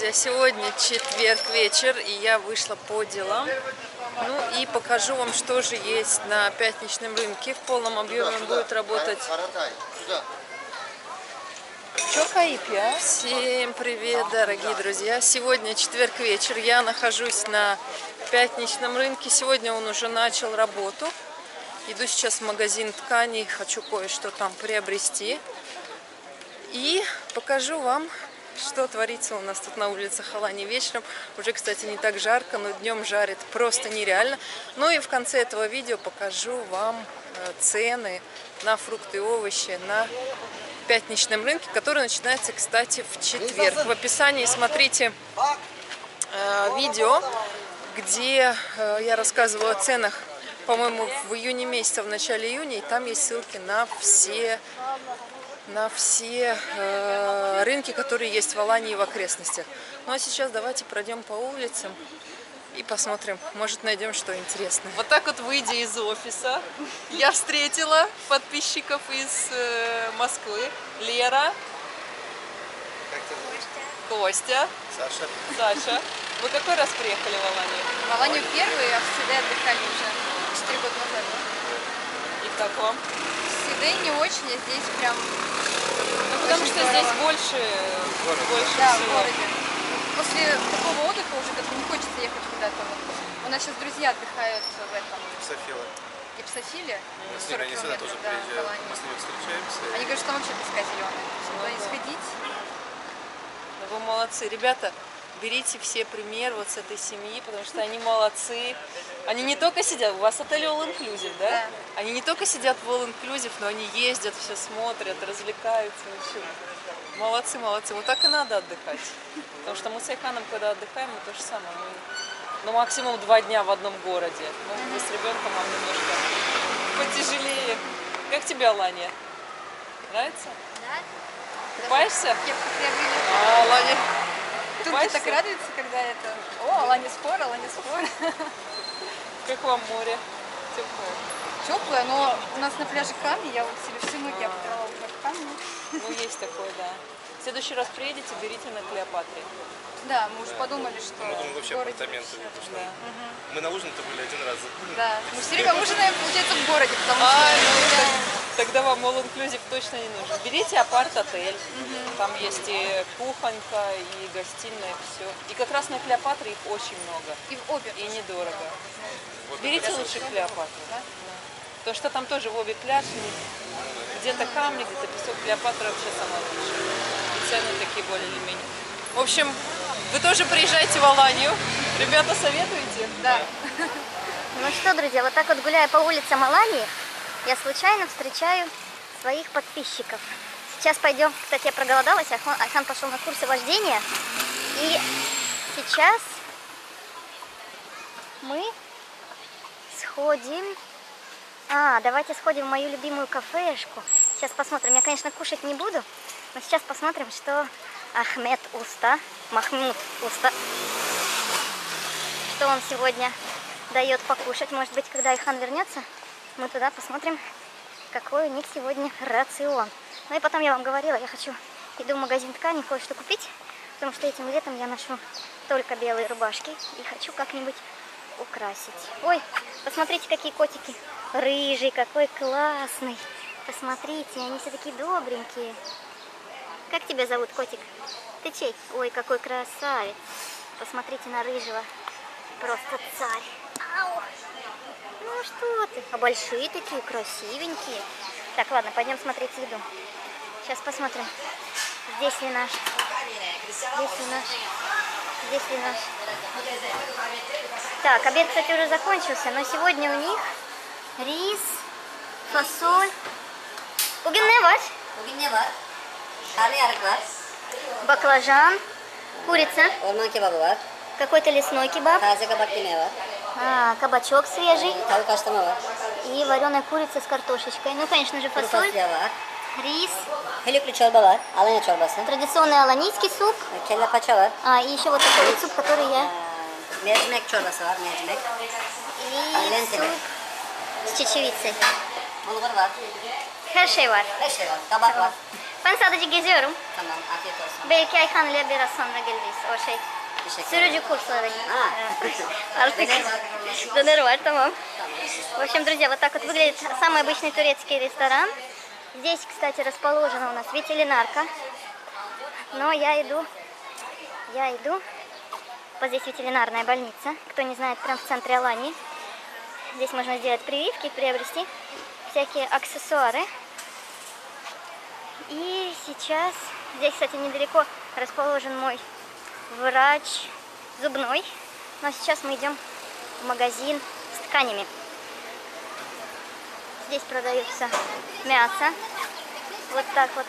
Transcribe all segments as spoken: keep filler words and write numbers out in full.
друзья, сегодня четверг вечер, и я вышла по делам. Ну и покажу вам, что же есть на пятничном рынке. В полном объеме будет работать. Всем привет, дорогие друзья! Сегодня четверг вечер, я нахожусь на пятничном рынке. Сегодня он уже начал работу. Иду сейчас в магазин тканей, хочу кое-что там приобрести. И покажу вам, что творится у нас тут на улице Аланьи вечером. Уже, кстати, не так жарко, но днем жарит просто нереально. Ну и в конце этого видео покажу вам цены на фрукты и овощи на пятничном рынке, который начинается, кстати, в четверг. В описании смотрите э, видео, где э, я рассказывала о ценах, по-моему, в июне месяце, в начале июня, и там есть ссылки на все, на все э, рынки, которые есть в Аланьи и в окрестностях. Ну а сейчас давайте пройдем по улицам и посмотрим, может, найдем что интересное. Вот так вот, выйдя из офиса, я встретила подписчиков из э, Москвы. Лера, Костя, Саша. Саша. Вы какой раз приехали в Аланью? В Аланью первый, а в Сиде отдыхали уже четыре года назад. И как вам? В Сиде не очень, а здесь прям... Ну, потому что здорово. Здесь больше, больше да, всего. В городе. После такого отдыха уже как бы не хочется ехать куда-то. Вот. У нас сейчас друзья отдыхают в этом. Гипсофилы. Гипсофилы? Мы с ними они сюда тоже приезжают. Мы с ними встречаемся. Они говорят, что там вообще песка зеленая. Чтобы не сходить. Вы молодцы. Ребята, берите все пример вот с этой семьи, потому что они молодцы. Они не только сидят, у вас отель олл инклюзив, да? Да. Они не только сидят в олл инклюзив, но они ездят, все смотрят, развлекаются. Ничего. Молодцы, молодцы. Вот так и надо отдыхать. Потому что мы с Айханом, когда отдыхаем, мы то же самое. Мы, ну, максимум два дня в одном городе. Ну, mm-hmm. С ребенком нам немножко потяжелее. Как тебе Аланья? Нравится? Да. Купаешься? Я а, Аланья. Тут мне так радуется, когда это... О, Аланья спор, Аланья спор. Как вам море? Теплое. Теплое, но у нас на пляже камни, я вот себе все ноги обдала уже в камни. Ну, есть такое, да. В следующий раз приедете, берите на Клеопатре. Да, мы уже да, подумали, что... Мы думали вообще апартаменты. Да. Угу. Мы на ужин-то были один раз. Да, мы с Сиригой ужинаем, получается, в городе, потому а, что... Ну, да. Тогда вам олл инклюзив точно не нужен. Берите апарт-отель. Угу. Там есть и кухонька, и гостиная, все. И как раз на Клеопатре их очень много. И в обе. И недорого. Вот берите лучше Клеопатру. Да? Да. Потому что там тоже в обе пляж. Где-то камни, где-то песок. Клеопатра вообще сама лучшая. Цены такие более или менее. В общем, вы тоже приезжайте в Аланью. Ребята, советуете? Да. Ну что, друзья, вот так вот, гуляя по улицам Аланьи, я случайно встречаю своих подписчиков. Сейчас пойдем, кстати, я проголодалась, Айхан пошел на курсы вождения. И сейчас мы сходим... А, давайте сходим в мою любимую кафешку. Сейчас посмотрим. Я, конечно, кушать не буду. Но сейчас посмотрим, что Ахмед Уста, Махмуд Уста, что он сегодня дает покушать. Может быть, когда Айхан вернется, мы туда посмотрим, какой у них сегодня рацион. Ну и потом я вам говорила, я хочу, иду в магазин ткани, кое-что купить, потому что этим летом я ношу только белые рубашки и хочу как-нибудь украсить. Ой, посмотрите, какие котики. Рыжий, какой классный. Посмотрите, они все такие добренькие. Как тебя зовут, котик? Ты чей? Ой, какой красавец. Посмотрите на рыжего. Просто царь. Ау. Ну что ты? А большие такие, красивенькие. Так, ладно, пойдем смотреть еду. Сейчас посмотрим, здесь ли наш. Здесь ли наш. Здесь ли наш. Так, обед, кстати, уже закончился, но сегодня у них рис, фасоль. Bugün ne var? Bugün ne var? Karnıyarık var. Баклажан, курица. Orman kebabı var. Какой-то лесной кебаб. Taze kabak yemeği var. А, кабачок свежий. Tavuk haşlama var. И вареная курица с картошечкой. Ну, конечно же, фасоль. Рис. Helüklü çorba var. Alanya çorbası. Традиционный аланийский суп. Kelle paça var. А, и еще вот такой суп, который я... Mercimek çorbası var, mercimek. И суп с чечевицей. Bulgur var. Her şey var. Her şey var. Kabak var. Ben sadece geziyorum. Tamam, afiyet olsun. Belki Ayhan ile biraz sonra geliriz. O şey, sürücü курсları. Донор вар, tamam. В общем, друзья, вот так вот выглядит самый обычный турецкий ресторан. Здесь, кстати, расположена у нас ветеринарка. Но я иду, я иду. Вот здесь ветеринарная больница. Кто не знает, прям в центре Аланьи. Здесь можно сделать прививки, приобрести всякие аксессуары. И сейчас, здесь, кстати, недалеко расположен мой врач зубной. Но сейчас мы идем в магазин с тканями. Здесь продаются мясо. Вот так вот.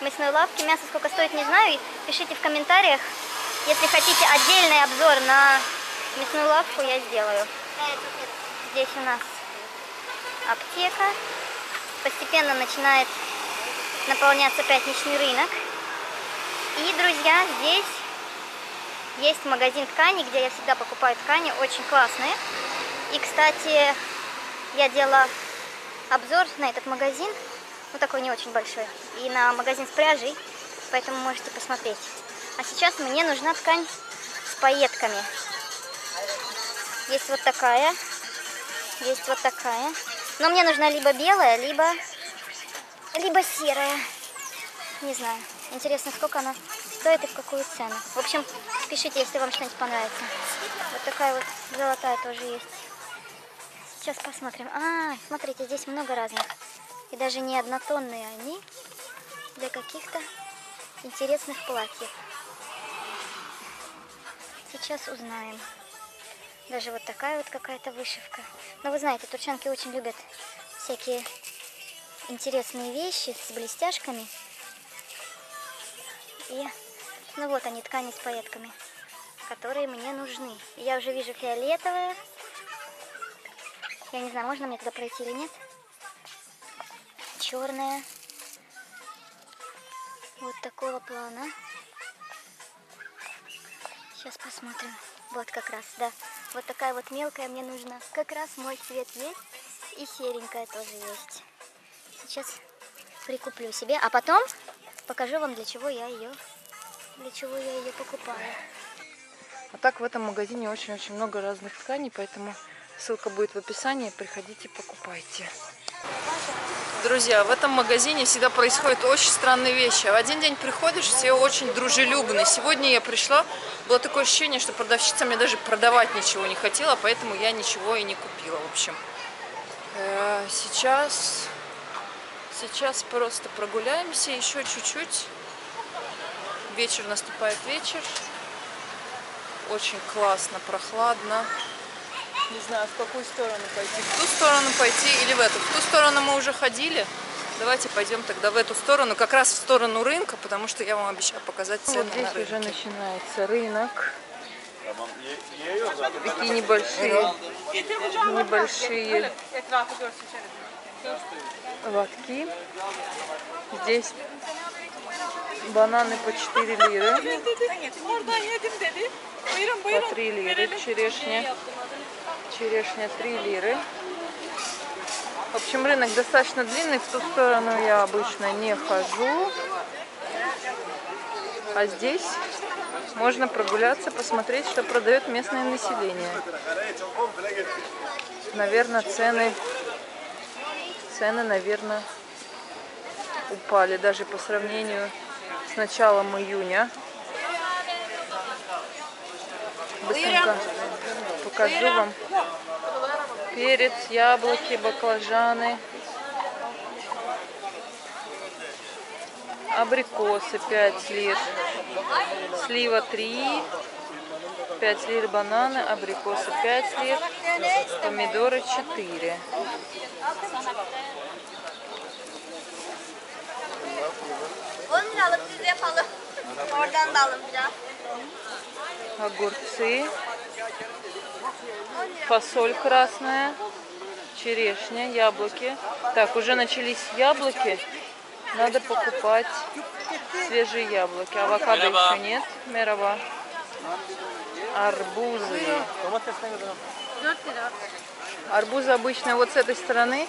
Мясной лавки. Мясо сколько стоит, не знаю. Пишите в комментариях. Если хотите отдельный обзор на мясную лавку, я сделаю. Здесь у нас аптека. Постепенно начинает наполняться пятничный рынок. И, друзья, здесь есть магазин тканей, где я всегда покупаю ткани. Очень классные. И, кстати, я делала обзор на этот магазин. Ну, такой не очень большой. И на магазин с пряжей. Поэтому можете посмотреть. А сейчас мне нужна ткань с пайетками. Есть вот такая. Есть вот такая. Но мне нужна либо белая, либо... либо серая. Не знаю. Интересно, сколько она стоит и в какую цену. В общем, пишите, если вам что-нибудь понравится. Вот такая вот золотая тоже есть. Сейчас посмотрим. А, смотрите, здесь много разных. И даже не однотонные они. Для каких-то интересных платьев. Сейчас узнаем. Даже вот такая вот какая-то вышивка. Но вы знаете, турчанки очень любят всякие... интересные вещи с блестяшками. И ну вот они, ткани с пайетками, которые мне нужны. Я уже вижу фиолетовые. Я не знаю, можно мне туда пройти или нет. Черная. Вот такого плана. Сейчас посмотрим. Вот как раз, да. Вот такая вот мелкая мне нужна. Как раз мой цвет есть. И серенькая тоже есть. Сейчас прикуплю себе, а потом покажу вам, для чего я ее, для чего я ее покупаю. А так в этом магазине очень-очень много разных тканей, поэтому ссылка будет в описании. Приходите, покупайте. Друзья, в этом магазине всегда происходят очень странные вещи. В один день приходишь, все очень дружелюбны. Сегодня я пришла, было такое ощущение, что продавщица мне даже продавать ничего не хотела, поэтому я ничего и не купила. В общем, сейчас... Сейчас просто прогуляемся еще чуть-чуть. Вечер наступает, вечер. Очень классно, прохладно. Не знаю, в какую сторону пойти. В ту сторону пойти или в эту. В ту сторону мы уже ходили. Давайте пойдем тогда в эту сторону, как раз в сторону рынка, потому что я вам обещала показать цены на рынке. Вот здесь уже начинается рынок. Такие небольшие, небольшие. Лотки. Здесь бананы по четыре лиры, по три лиры, черешня, черешня три лиры. В общем, рынок достаточно длинный, в ту сторону я обычно не хожу. А здесь можно прогуляться, посмотреть, что продает местное население. Наверное, цены... Цены, наверное, упали даже по сравнению с началом июня. Быстренько покажу вам. Перец, яблоки, баклажаны, абрикосы пять лир, слива три, пять лир бананы, абрикосы пять лир, помидоры четыре. Огурцы, фасоль красная, черешня, яблоки. Так, уже начались яблоки, надо покупать свежие яблоки. Авокадо еще нет, мераба. Арбузы. Арбузы обычно вот с этой стороны.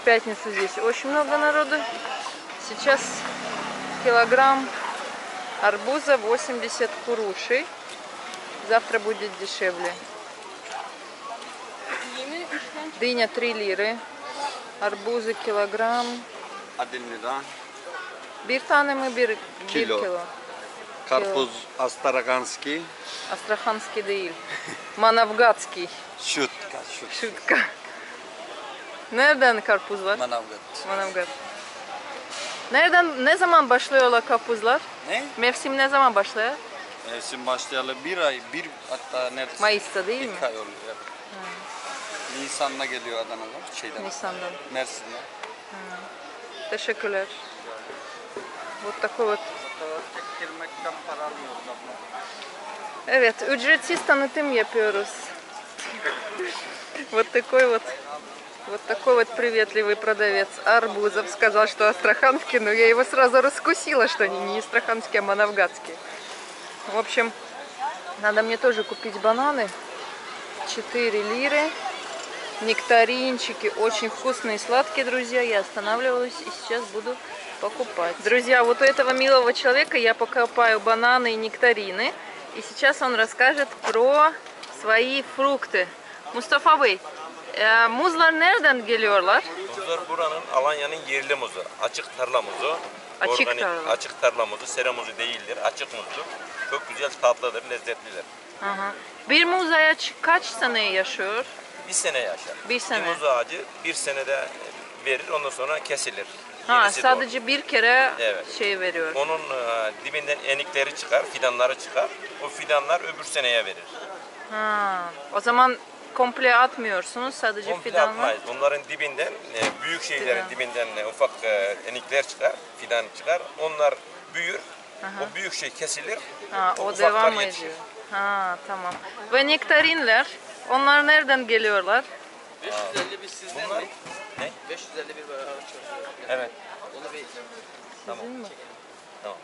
В пятницу здесь очень много народу. Сейчас килограмм арбуза восемьдесят курушей. Завтра будет дешевле. Дыня три лиры. Арбузы килограмм. Bir tane mi bir, bir kilo. kilo? Karpuz Astaraghanski. Asтраханский değil. Manavgatski. Şutka. Şutka. Nereden karpuz var? Manavgat. Manavgat. Nereden, ne zaman başlıyorlar karpuzlar? Ne? Mevsim ne zaman başlıyor? Mevsim başlayalı bir ay, bir hatta neredeyse. Mayıs'ta değil mi? İlk ay oluyor. Evet. Hmm. Nisan'da geliyor Adana'dan. Şeyden. Nisan'dan. Mersin'den. Hmm. Teşekkürler. Вот такой вот. Evet, ücretsiz tanıtım yapıyoruz. Вот такой вот, вот такой вот приветливый продавец арбузов сказал, что астраханский, но я его сразу раскусила, что они не астраханские, а манавгатские. В общем, надо мне тоже купить бананы, четыре лиры, нектаринчики, очень вкусные и сладкие, друзья. Я останавливалась и сейчас буду покупать. Друзья, вот у этого милого человека я покупаю бананы и нектарины. И сейчас он расскажет про свои фрукты. Mustafa Bey, e, muzlar nereden geliyorlar? Muzlar buranın, Alanya'nın yerli muzu. Açık tarla muzu. Açık organik, tarla. Açık tarla muzu, sera muzu değildir. Açık muzdur. Çok güzel, tatlıdır, lezzetlidir. Aha. Bir muz ağacı kaç sene yaşıyor? Bir sene yaşar. Bir sene. Bir muz ağacı bir senede verir, ondan sonra kesilir. Ha, sadece doğru. bir kere evet. şey veriyor. Onun e, dibinden enikleri çıkar, fidanları çıkar. O fidanlar öbür seneye verir. Ha, o zaman komple atmıyorsunuz, sadece komple fidanlar. Atmayız. Onların dibinden, e, büyük şeylerin Fidan. dibinden e, ufak e, enikler çıkar, fidan çıkar. Onlar büyür, Aha. o büyük şey kesilir, ha, o, o devam ediyor. Yetişir. Ha, tamam. Ve nektarinler, onlar nereden geliyorlar? beş yüz elli bir sizden Bunlar... mi? Ne? beş yüz elli bir beraber çalışıyor. Evet. Onu bir... Tamam. Tamam.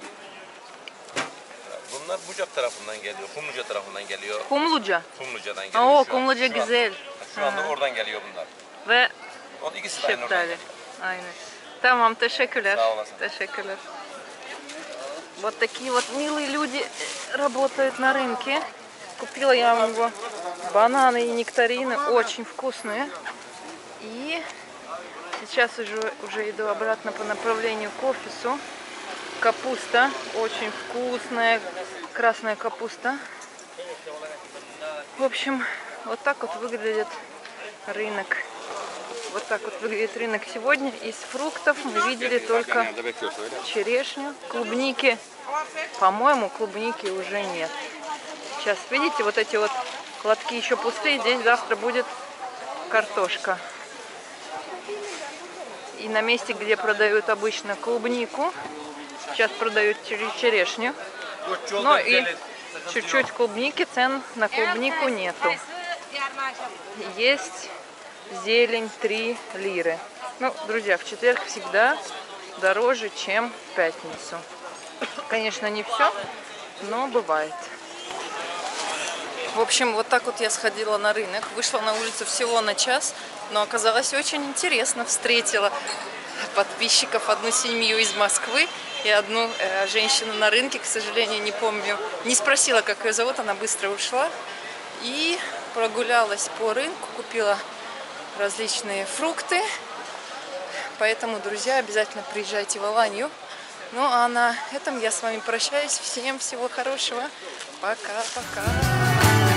Bunlar Bucak tarafından geliyor, Kumluca tarafından geliyor. Kumluca? Kumluca'dan geliyor. Oo, Kumluca güzel. Şu anda Aha. oradan geliyor bunlar. Ve... O ikisi de aynı oradan geliyor. Aynen. Tamam, teşekkürler. Sağ olasın. Teşekkürler. Вот такие вот милые люди работают на рынке. Купила я вам его бананы и нектарины, очень вкусные. И сейчас уже, уже иду обратно по направлению к офису. Капуста, очень вкусная, красная капуста. В общем, вот так вот выглядит рынок. Вот так вот выглядит рынок сегодня. Из фруктов мы видели только черешню, клубники. По-моему, клубники уже нет. Сейчас, видите, вот эти вот лотки еще пустые. Здесь завтра будет картошка. И на месте, где продают обычно клубнику, сейчас продают черешню. Но и чуть-чуть клубники, цен на клубнику нету. Есть зелень три лиры. Ну, друзья, в четверг всегда дороже, чем в пятницу. Конечно, не все, но бывает. В общем, вот так вот я сходила на рынок, вышла на улицу всего на час, но оказалось очень интересно. Встретила подписчиков, одну семью из Москвы и одну э, женщину на рынке, к сожалению, не помню, не спросила, как ее зовут, она быстро ушла. И прогулялась по рынку, купила различные фрукты. Поэтому, друзья, обязательно приезжайте в Аланью. Ну а на этом я с вами прощаюсь. Всем всего хорошего. Пока-пока.